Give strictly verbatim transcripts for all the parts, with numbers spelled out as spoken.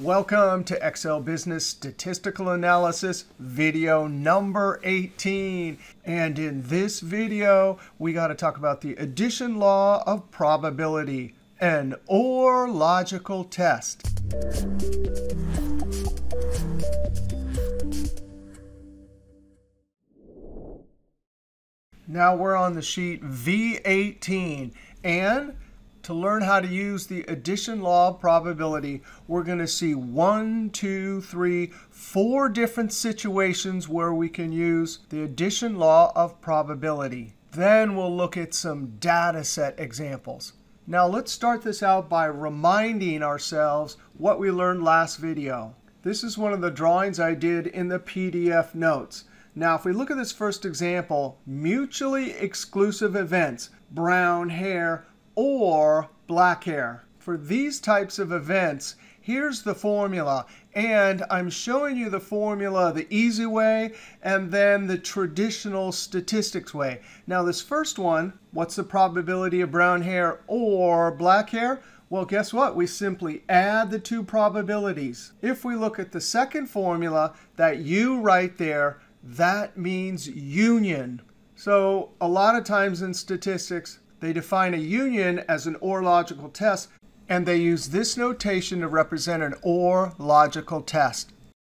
Welcome to Excel Business Statistical Analysis video number eighteen. And in this video, we got to talk about the addition law of probability, an OR logical test. Now we're on the sheet V eighteen. And to learn how to use the addition law of probability, we're going to see one, two, three, four different situations where we can use the addition law of probability. Then we'll look at some data set examples. Now let's start this out by reminding ourselves what we learned last video. This is one of the drawings I did in the P D F notes. Now, if we look at this first example, mutually exclusive events, brown hair or black hair. For these types of events, here's the formula. And I'm showing you the formula the easy way and then the traditional statistics way. Now, this first one, what's the probability of brown hair or black hair? Well, guess what? We simply add the two probabilities. If we look at the second formula, that U right there, that means union. So a lot of times in statistics, they define a union as an OR logical test, and they use this notation to represent an OR logical test.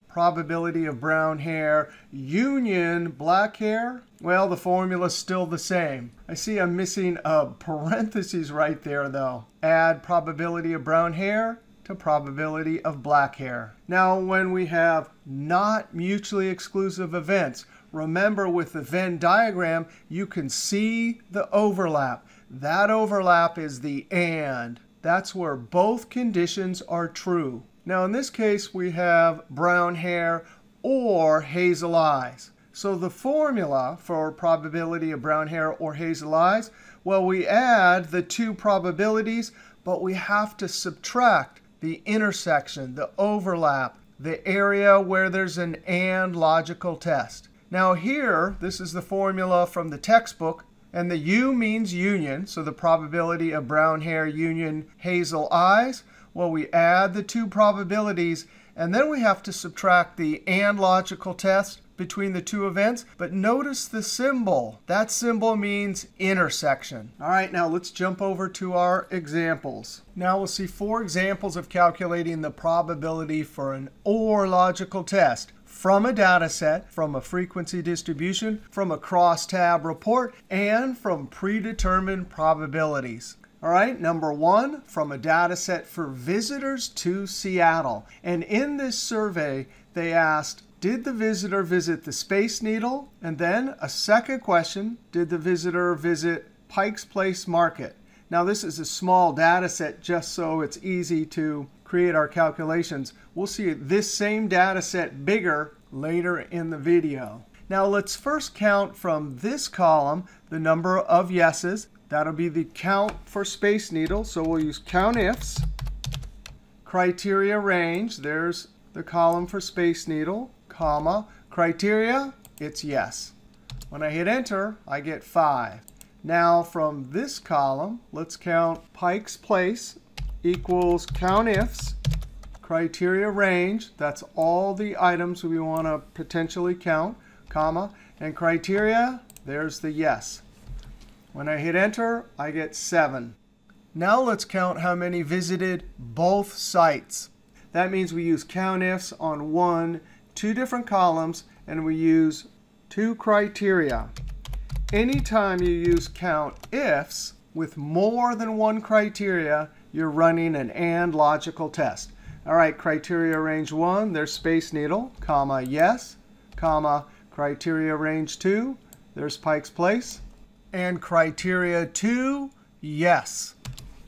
Probability of brown hair, union black hair. Well, the formula's still the same. I see I'm missing a parentheses right there, though. Add probability of brown hair to probability of black hair. Now, when we have not mutually exclusive events, remember with the Venn diagram, you can see the overlap. That overlap is the AND. That's where both conditions are true. Now, in this case, we have brown hair or hazel eyes. So the formula for probability of brown hair or hazel eyes, well, we add the two probabilities, but we have to subtract the intersection, the overlap, the area where there's an AND logical test. Now here, this is the formula from the textbook. And the U means union, so the probability of brown hair union hazel eyes. Well, we add the two probabilities, and then we have to subtract the AND logical test between the two events. But notice the symbol. That symbol means intersection. All right, now let's jump over to our examples. Now we'll see four examples of calculating the probability for an OR logical test from a data set, from a frequency distribution, from a crosstab report, and from predetermined probabilities. All right, number one, from a data set for visitors to Seattle. And in this survey, they asked, did the visitor visit the Space Needle? And then a second question, did the visitor visit Pike's Place Market? Now, this is a small data set just so it's easy to create our calculations. We'll see this same data set bigger later in the video. Now, let's first count from this column the number of yeses. That'll be the count for Space Needle. So we'll use COUNTIFS. Criteria range, there's the column for Space Needle, comma. Criteria, it's yes. When I hit Enter, I get five. Now, from this column, let's count Pike's Place equals COUNTIFS, criteria range. That's all the items we want to potentially count, comma. And criteria, there's the yes. When I hit Enter, I get seven. Now let's count how many visited both sites. That means we use COUNTIFS on one, two different columns, and we use two criteria. Anytime you use COUNTIFS with more than one criteria, you're running an AND logical test. All right, criteria range one, there's Space Needle, comma, yes, comma, criteria range two, there's Pike's Place, and criteria two, yes,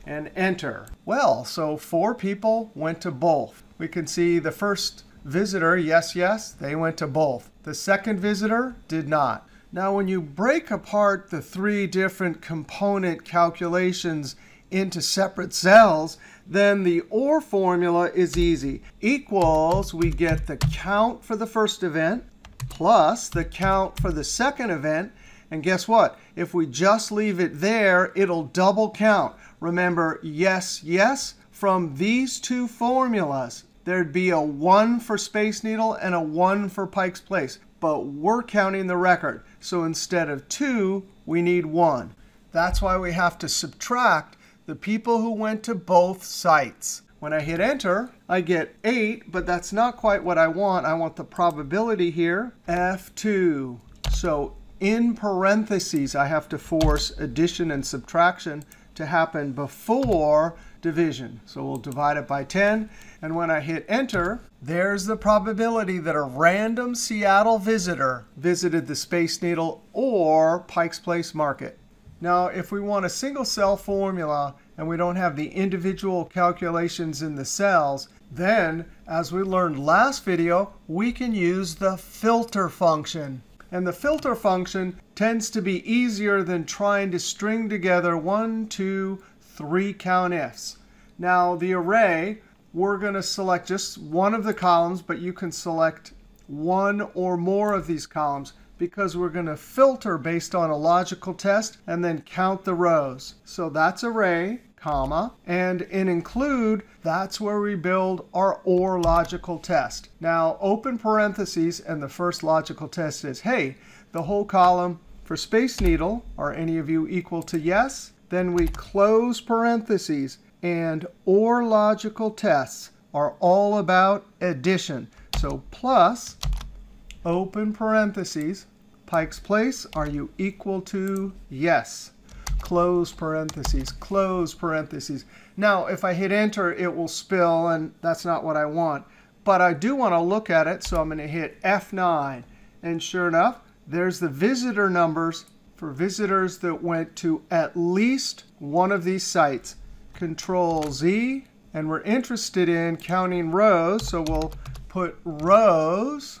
and Enter. Well, so four people went to both. We can see the first visitor, yes, yes, they went to both. The second visitor did not. Now, when you break apart the three different component calculations into separate cells, then the OR formula is easy. Equals, we get the count for the first event plus the count for the second event. And guess what? If we just leave it there, it'll double count. Remember, yes, yes, from these two formulas. there'd be a one for Space Needle and a one for Pike's Place. But we're counting the record. So instead of two, we need one. That's why we have to subtract the people who went to both sites. When I hit Enter, I get eight, but that's not quite what I want. I want the probability here, F two. So in parentheses, I have to force addition and subtraction to happen before division. So we'll divide it by ten. And when I hit Enter, there's the probability that a random Seattle visitor visited the Space Needle or Pike's Place Market. Now, if we want a single cell formula and we don't have the individual calculations in the cells, then, as we learned last video, we can use the filter function. And the filter function tends to be easier than trying to string together one, two, three COUNTIFs. Now, the array, we're going to select just one of the columns, but you can select one or more of these columns because we're going to filter based on a logical test and then count the rows. So that's array, comma, and in include, that's where we build our OR logical test. Now, open parentheses, and the first logical test is, hey, the whole column for Space Needle, are any of you equal to yes? Then we close parentheses, and OR logical tests are all about addition. So plus, open parentheses, Pike's Place, are you equal to yes? Close parentheses, close parentheses. Now, if I hit Enter, it will spill, and that's not what I want. But I do want to look at it, so I'm going to hit F nine. And sure enough, there's the visitor numbers for visitors that went to at least one of these sites. Control Z, and we're interested in counting rows, so we'll put rows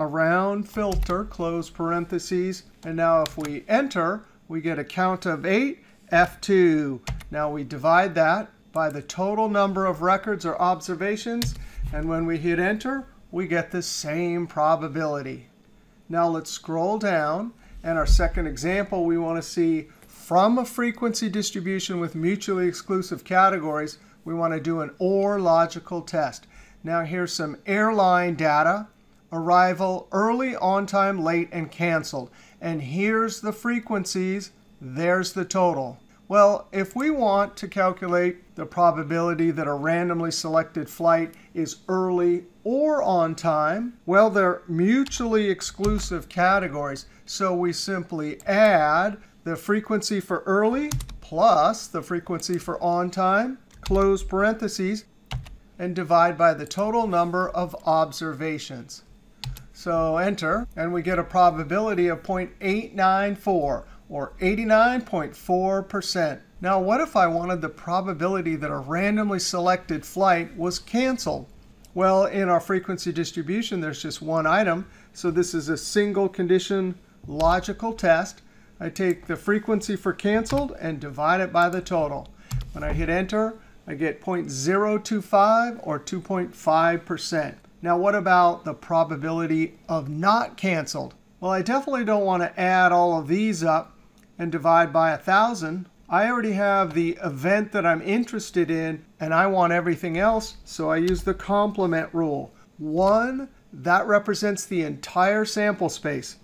around filter, close parentheses. And now if we Enter, we get a count of eight, F two. Now we divide that by the total number of records or observations. And when we hit Enter, we get the same probability. Now let's scroll down. And our second example, we want to see from a frequency distribution with mutually exclusive categories, we want to do an OR logical test. Now here's some airline data. Arrival early, on time, late, and canceled. And here's the frequencies. There's the total. Well, if we want to calculate the probability that a randomly selected flight is early or on time, well, they're mutually exclusive categories. So we simply add the frequency for early plus the frequency for on time, close parentheses, and divide by the total number of observations. So Enter, and we get a probability of zero point eight nine four, or eighty-nine point four percent. Now, what if I wanted the probability that a randomly selected flight was canceled? Well, in our frequency distribution, there's just one item. So this is a single condition logical test. I take the frequency for canceled and divide it by the total. When I hit Enter, I get zero point zero two five, or two point five percent. Now, what about the probability of not canceled? Well, I definitely don't want to add all of these up and divide by one thousand. I already have the event that I'm interested in, and I want everything else, so I use the complement rule. one, that represents the entire sample space.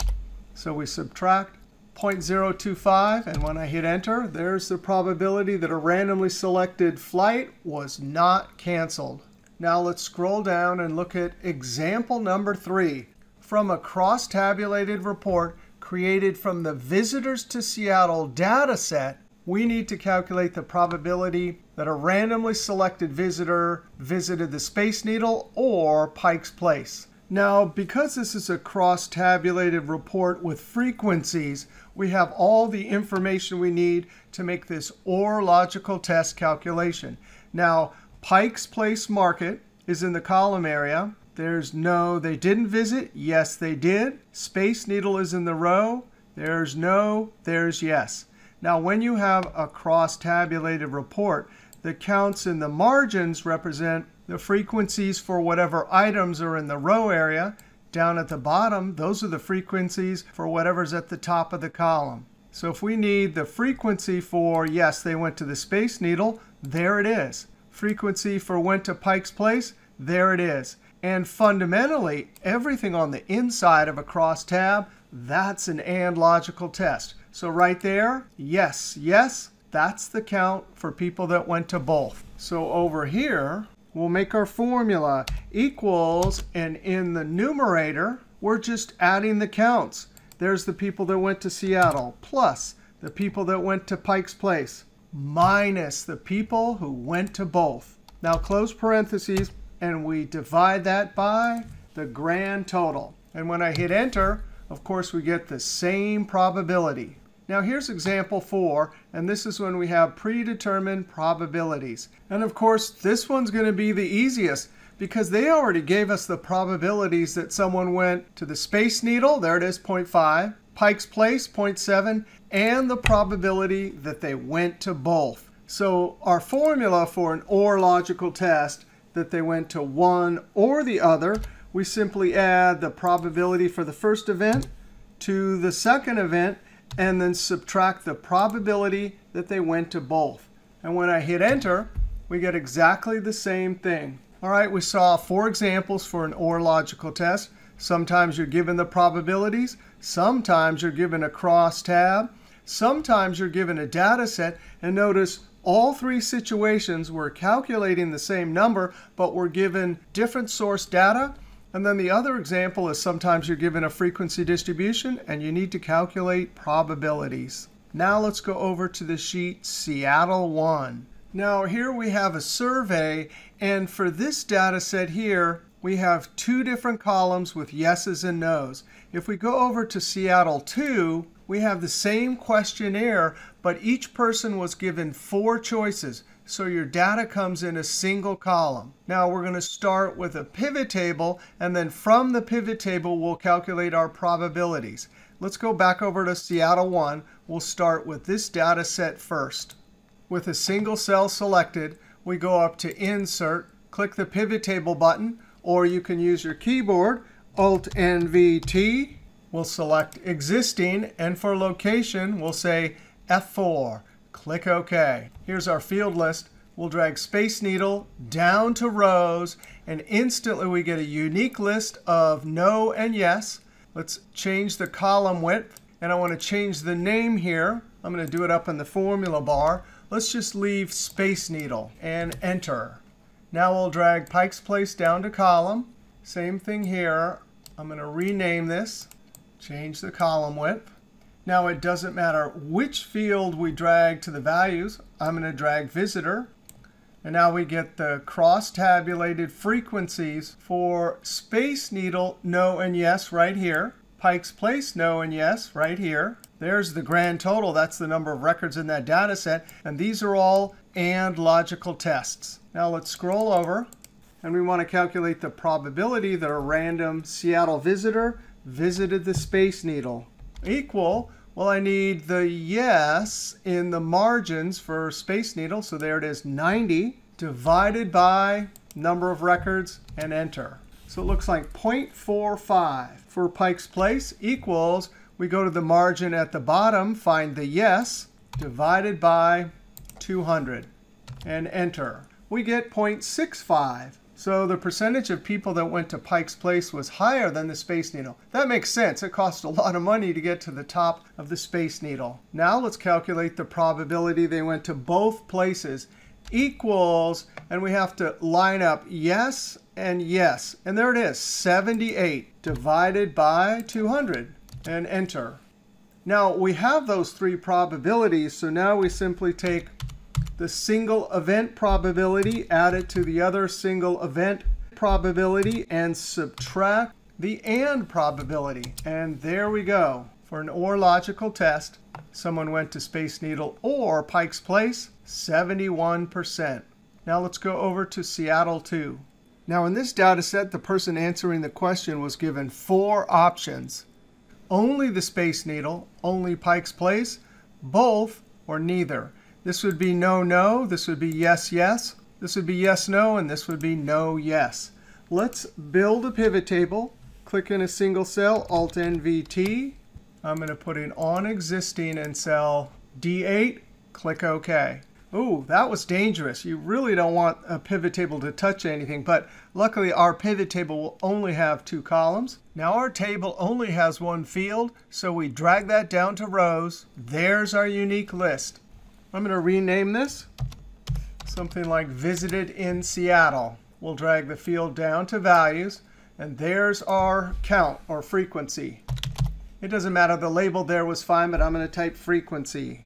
So we subtract zero point zero two five, and when I hit Enter, there's the probability that a randomly selected flight was not canceled. Now let's scroll down and look at example number three. From a cross-tabulated report created from the Visitors to Seattle data set, we need to calculate the probability that a randomly selected visitor visited the Space Needle or Pike's Place. Now, because this is a cross-tabulated report with frequencies, we have all the information we need to make this OR logical test calculation. Now, Pike's Place Market is in the column area. There's no, they didn't visit. Yes, they did. Space Needle is in the row. There's no, there's yes. Now, when you have a cross-tabulated report, the counts in the margins represent the frequencies for whatever items are in the row area. Down at the bottom, those are the frequencies for whatever's at the top of the column. So if we need the frequency for, yes, they went to the Space Needle, there it is. Frequency for went to Pike's Place, There it is. And fundamentally, everything on the inside of a cross tab, that's an AND logical test. So right there, yes, yes, that's the count for people that went to both. So over here, we'll make our formula equals, and in the numerator, we're just adding the counts. There's the people that went to Seattle, plus the people that went to Pike's Place, minus the people who went to both. Now close parentheses, and we divide that by the grand total. And when I hit Enter, of course, we get the same probability. Now here's example four, and this is when we have predetermined probabilities. And of course, this one's going to be the easiest, because they already gave us the probabilities that someone went to the Space Needle, there it is, zero point five, Pike's Place, zero point seven, and the probability that they went to both. So our formula for an OR logical test, that they went to one or the other, we simply add the probability for the first event to the second event, and then subtract the probability that they went to both. And when I hit Enter, we get exactly the same thing. All right, we saw four examples for an OR logical test. Sometimes you're given the probabilities. Sometimes you're given a cross tab. Sometimes you're given a data set. And notice all three situations we're calculating the same number, but we're given different source data. And then the other example is sometimes you're given a frequency distribution, and you need to calculate probabilities. Now let's go over to the sheet Seattle one. Now here we have a survey. And for this data set here, we have two different columns with yeses and nos. If we go over to Seattle two, we have the same questionnaire, but each person was given four choices. So your data comes in a single column. Now we're going to start with a pivot table, and then from the pivot table, we'll calculate our probabilities. Let's go back over to Seattle one. We'll start with this data set first. With a single cell selected, we go up to Insert, click the Pivot Table button, or you can use your keyboard, Alt N V T. We'll select Existing, and for location, we'll say F four. Click OK. Here's our field list. We'll drag Space Needle down to rows, and instantly we get a unique list of no and yes. Let's change the column width, and I want to change the name here. I'm going to do it up in the formula bar. Let's just leave Space Needle and Enter. Now we'll drag Pike's Place down to column. Same thing here. I'm going to rename this, change the column width. Now it doesn't matter which field we drag to the values. I'm going to drag Visitor. And now we get the cross-tabulated frequencies for Space Needle, no and yes right here. Pike's Place, no and yes right here. There's the grand total. That's the number of records in that data set. And these are all AND logical tests. Now let's scroll over. And we want to calculate the probability that a random Seattle visitor visited the Space Needle. Equal, well, I need the yes in the margins for Space Needle. So there it is, ninety, divided by number of records, and Enter. So it looks like zero point four five. For Pike's Place equals, we go to the margin at the bottom, find the yes, divided by two hundred, and Enter. We get zero point six five. So the percentage of people that went to Pike's Place was higher than the Space Needle. That makes sense. It cost a lot of money to get to the top of the Space Needle. Now let's calculate the probability they went to both places equals, and we have to line up yes and yes. And there it is, seventy-eight divided by two hundred, and Enter. Now we have those three probabilities, so now we simply take the single event probability, add it to the other single event probability, and subtract the AND probability. And there we go. For an OR logical test, someone went to Space Needle or Pike's Place, seventy-one percent. Now let's go over to Seattle two. Now in this data set, the person answering the question was given four options. Only the Space Needle, only Pike's Place, both, or neither. This would be no, no. This would be yes, yes. This would be yes, no. And this would be no, yes. Let's build a pivot table. Click in a single cell, Alt N V T. I'm going to put in on existing in cell D eight. Click OK. Oh, that was dangerous. You really don't want a pivot table to touch anything. But luckily, our pivot table will only have two columns. Now, our table only has one field. So we drag that down to rows. There's our unique list. I'm going to rename this something like Visited in Seattle. We'll drag the field down to values. And there's our count or frequency. It doesn't matter. The label there was fine, but I'm going to type frequency.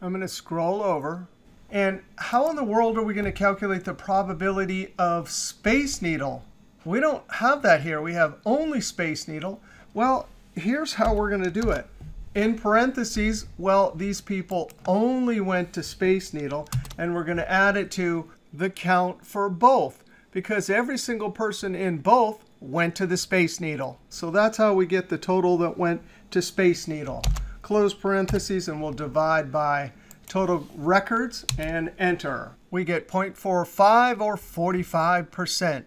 I'm going to scroll over. And how in the world are we going to calculate the probability of Space Needle? We don't have that here. We have only Space Needle. Well, here's how we're going to do it. In parentheses, well, these people only went to Space Needle. And we're going to add it to the count for both, because every single person in both went to the Space Needle. So that's how we get the total that went to Space Needle. Close parentheses, and we'll divide by total records and enter. We get zero point four five or forty-five percent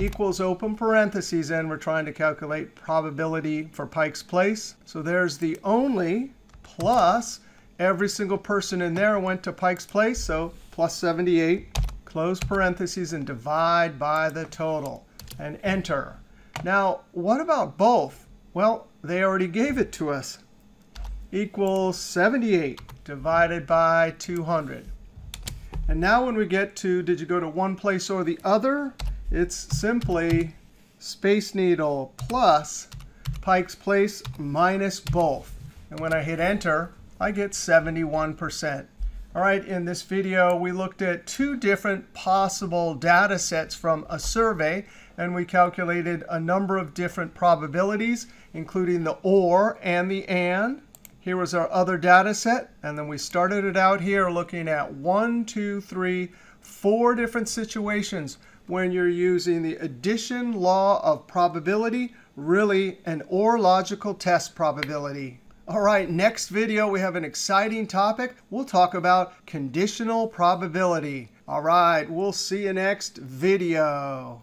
equals open parentheses, and we're trying to calculate probability for Pike's Place. So there's the only plus every single person in there went to Pike's Place, so plus seventy-eight. Close parentheses and divide by the total and enter. Now, what about both? Well, they already gave it to us. Equals seventy-eight divided by two hundred. And now when we get to, did you go to one place or the other? It's simply Space Needle plus Pike's Place minus both. And when I hit Enter, I get seventy-one percent. All right, in this video, we looked at two different possible data sets from a survey. And we calculated a number of different probabilities, including the or and the and. Here was our other data set. And then we started it out here looking at one, two, three, four different situations when you're using the addition law of probability, really an or logical test probability. All right, next video, we have an exciting topic. We'll talk about conditional probability. All right, we'll see you next video.